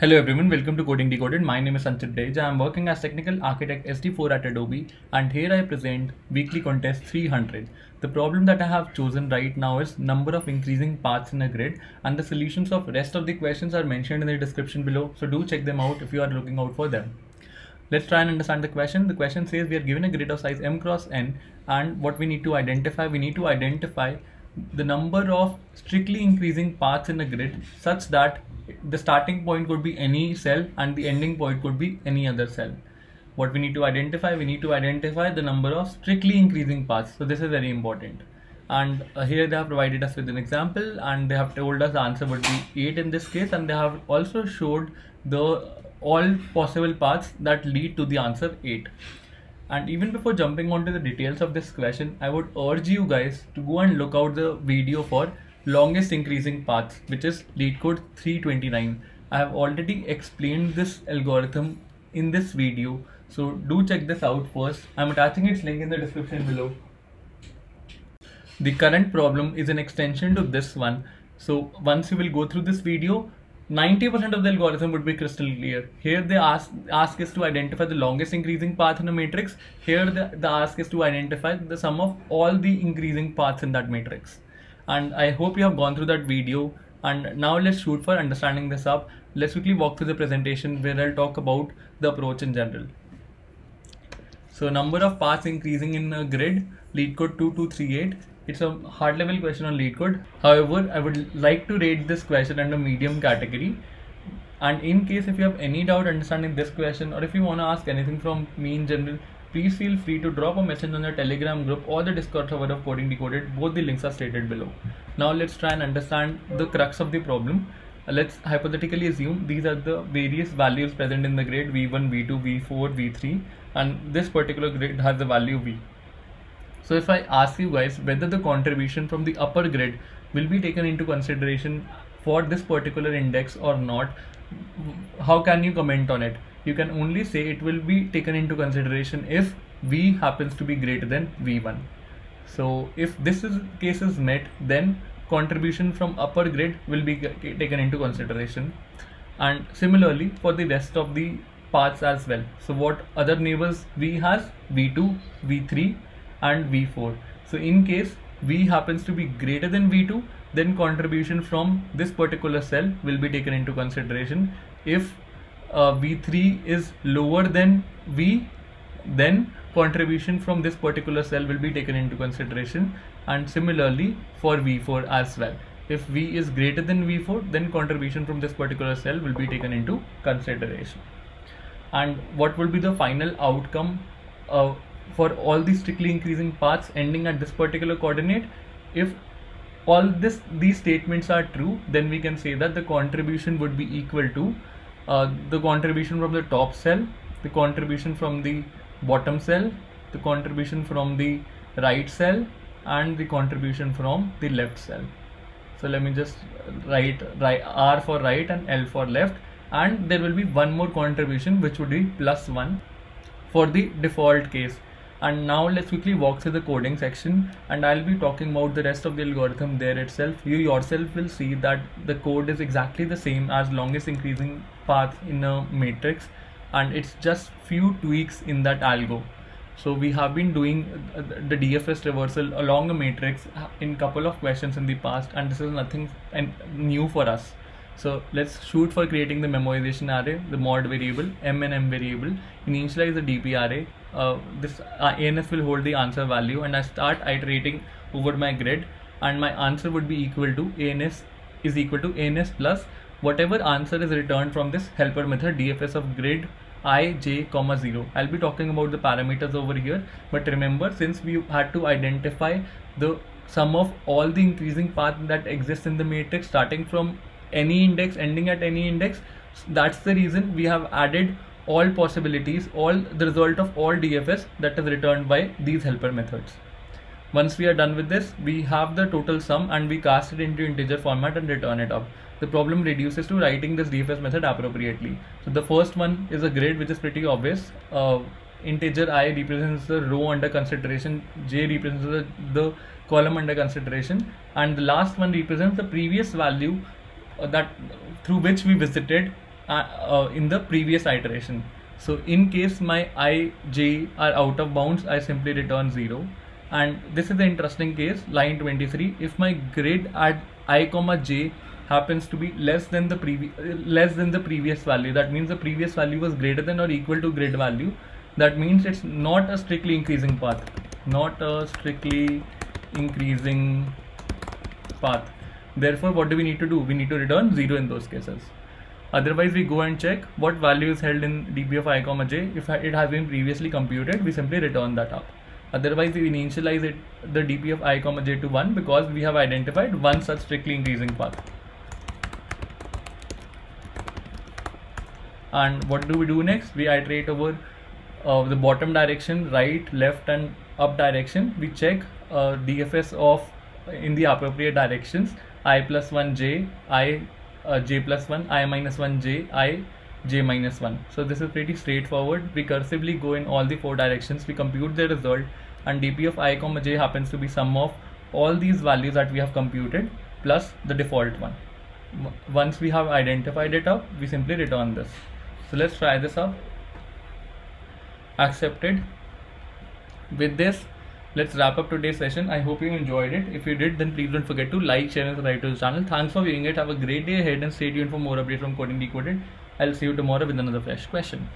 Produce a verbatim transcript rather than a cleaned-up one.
Hello everyone, welcome to Coding Decoded. My name is Sunchit Dej. I am working as Technical Architect S D four at Adobe, and here I present Weekly Contest three hundred. The problem that I have chosen right now is number of increasing paths in a grid, and the solutions of rest of the questions are mentioned in the description below, so do check them out if you are looking out for them. Let's try and understand the question. The question says we are given a grid of size m cross n, and what we need to identify, we need to identify the number of strictly increasing paths in a grid such that the starting point could be any cell and the ending point could be any other cell. What we need to identify, we need to identify the number of strictly increasing paths. So this is very important. And uh, here they have provided us with an example, and they have told us the answer would be eight in this case, and they have also showed the all possible paths that lead to the answer eight. And even before jumping onto the details of this question, I would urge you guys to go and look out the video for longest increasing paths, which is LeetCode three twenty-nine. I have already explained this algorithm in this video, so do check this out first. I am attaching its link in the description below. The current problem is an extension to this one. So once you will go through this video, ninety percent of the algorithm would be crystal clear. Here the ask, ask is to identify the longest increasing path in a matrix. Here the, the ask is to identify the sum of all the increasing paths in that matrix. And I hope you have gone through that video. And now let's shoot for understanding this up. Let's quickly walk through the presentation where I'll talk about the approach in general. So number of paths increasing in a grid, LeetCode two two three eight. It's a hard level question on LeetCode. However, I would like to rate this question under medium category. And in case if you have any doubt understanding this question, or if you want to ask anything from me in general, please feel free to drop a message on the Telegram group or the Discord server of Coding Decoded. Both the links are stated below. Now let's try and understand the crux of the problem. Let's hypothetically assume these are the various values present in the grid v one, v two, v four, v three, and this particular grid has the value v. So if I ask you guys whether the contribution from the upper grid will be taken into consideration for this particular index or not, how can you comment on it? You can only say it will be taken into consideration if v happens to be greater than v one. So if this is, case is met, then contribution from upper grid will be taken into consideration. And similarly for the rest of the paths as well. So what other neighbors v has? v two, v three, and v four. So in case v happens to be greater than v two, then contribution from this particular cell will be taken into consideration. If uh, v three is lower than v, then contribution from this particular cell will be taken into consideration, and similarly for v four as well. If v is greater than v four, then contribution from this particular cell will be taken into consideration. And what will be the final outcome of uh, for all the strictly increasing paths ending at this particular coordinate? If all this these statements are true, then we can say that the contribution would be equal to uh, the contribution from the top cell, the contribution from the bottom cell, the contribution from the right cell, and the contribution from the left cell. So let me just write, write R for right and L for left, and there will be one more contribution which would be plus one for the default case. And now let's quickly walk through the coding section, and I'll be talking about the rest of the algorithm there itself. You yourself will see that the code is exactly the same as longest increasing path in a matrix, and it's just few tweaks in that algo. So we have been doing the D F S reversal along a matrix in couple of questions in the past, and this is nothing new for us. So let's shoot for creating the memoization array, the mod variable, m and m variable, initialize the dp array. Uh, this A N S will hold the answer value, and I start iterating over my grid, and my answer would be equal to A N S is equal to A N S plus whatever answer is returned from this helper method D F S of grid I, j, comma zero. I'll be talking about the parameters over here, but remember, since we had to identify the sum of all the increasing paths that exist in the matrix starting from any index ending at any index, that's the reason we have added all possibilities, all the result of all D F S that is returned by these helper methods. Once we are done with this, we have the total sum and we cast it into integer format and return it up. The problem reduces to writing this D F S method appropriately. So the first one is a grid, which is pretty obvious. Uh, integer I represents the row under consideration, j represents the, the column under consideration, and the last one represents the previous value that through which we visited uh, uh, in the previous iteration. So in case my I, j are out of bounds, I simply return zero. And this is the interesting case, line twenty-three. If my grid at I comma j happens to be less than the previous less than the previous value, that means the previous value was greater than or equal to grid value. That means it's not a strictly increasing path, not a strictly increasing path. Therefore, what do we need to do? We need to return zero in those cases. Otherwise, we go and check what value is held in db of I comma j. If it has been previously computed, we simply return that up. Otherwise, we initialize it, the dp of I comma j to one, because we have identified one such strictly increasing path. And what do we do next? We iterate over uh, the bottom direction, right, left, and up direction. We check uh, D F S of in the appropriate directions: I plus one j, I uh, j plus one, I minus one j, I j minus one. So this is pretty straightforward. We cursively go in all the four directions. We compute the result, and dp of I comma j happens to be sum of all these values that we have computed plus the default one. Once we have identified it up, we simply return this. So let's try this up. Accepted. With this, let's wrap up today's session. I hope you enjoyed it. If you did, then please don't forget to like, share, and subscribe to the channel. Thanks for viewing it. Have a great day ahead and stay tuned for more updates from Coding Decoded. I'll see you tomorrow with another fresh question.